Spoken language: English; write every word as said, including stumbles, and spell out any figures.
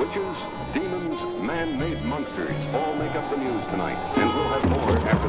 Witches, demons, man-made monsters all make up the news tonight, and we'll have more after